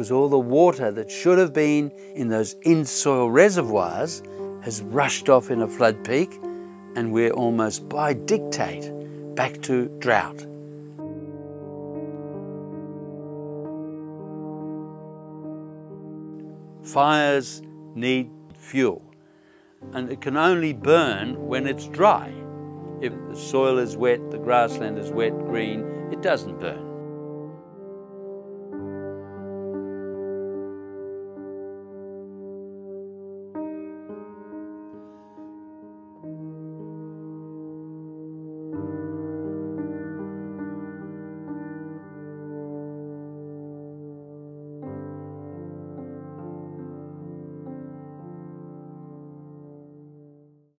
because all the water that should have been in those in-soil reservoirs has rushed off in a flood peak, and we're almost by dictate back to drought. Fires need fuel, and it can only burn when it's dry. If the soil is wet, the grassland is wet, green, it doesn't burn.